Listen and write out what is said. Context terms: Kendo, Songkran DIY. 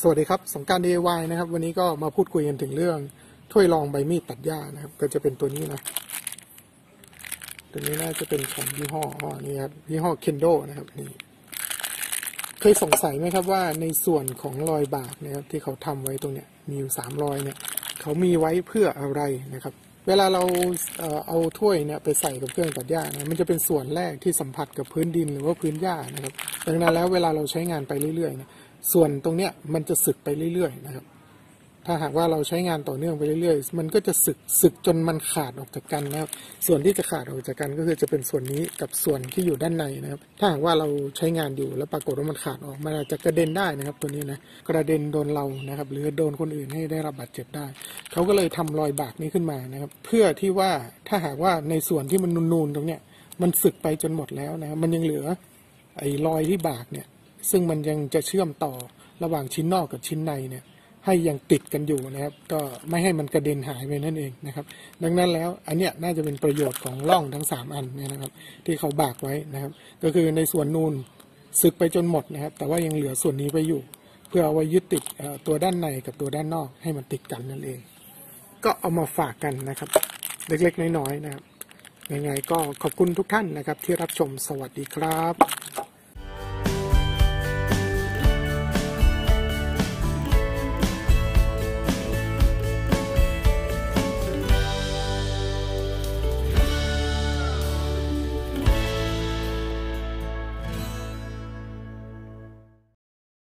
สวัสดีครับสงกรานต์ DIY นะครับวันนี้ก็มาพูดคุยกันถึงเรื่องถ้วยรองใบมีดตัดหญ้านะครับก็จะเป็นตัวนี้นะตัวนี้น่าจะเป็นของยี่ห้อนี่ครับยี่ห้อ Kendo นะครับนี่เคยสงสัยไหมครับว่าในส่วนของรอยบากนะครับที่เขาทำไว้ตรงเนี้ยมีอยู่3รอยเนี่ยเขามีไว้เพื่ออะไรนะครับเวลาเราเอาถ้วยเนี่ยไปใส่กับเครื่องตัดหญ้านะมันจะเป็นส่วนแรกที่สัมผัสกับพื้นดินหรือว่าพื้นหญ้านะครับดังนั้นแล้วเวลาเราใช้งานไปเรื่อยๆนะส่วนตรงเนี้ยมันจะสึกไปเรื่อยๆนะครับถ้าหากว่าเราใช้งานต่อเนื่องไปเรื่อยๆมันก็จะสึกจนมันขาดออกจากกันนะครับส่วนที่จะขาดออกจากกันก็คือจะเป็นส่วนนี้กับส่วนที่อยู่ด้านในนะครับถ้าหากว่าเราใช้งานอยู่แล้วปรากฏว่ามันขาดออกมันอาจจะกระเด็นได้นะครับตัวนี้นะกระเด็นโดนเรานะครับหรือโดนคนอื่นให้ได้รับบาดเจ็บได้เขาก็เลยทำรอยบากนี้ขึ้นมานะครับเพื่อที่ว่าถ้าหากว่าในส่วนที่มันนูนๆตรงเนี้ยมันสึกไปจนหมดแล้วนะครับมันยังเหลือไอ้รอยที่บากเนี่ยซึ่งมันยังจะเชื่อมต่อระหว่างชิ้นนอกกับชิ้นในเนี่ยให้ยังติดกันอยู่นะครับก็ไม่ให้มันกระเด็นหายไปนั่นเองนะครับดังนั้นแล้วอันเนี้ยน่าจะเป็นประโยชน์ของร่องทั้ง3อันเนี่ยนะครับที่เขาบากไว้นะครับก็คือในส่วนนูนสึกไปจนหมดนะครับแต่ว่ายังเหลือส่วนนี้ไปอยู่เพื่อเอาไว้ยึดติดตัวด้านในกับตัวด้านนอกให้มันติดกันนั่นเองก็เอามาฝากกันนะครับเล็กๆน้อยๆนะครับยังไงก็ขอบคุณทุกท่านนะครับที่รับชมสวัสดีครับ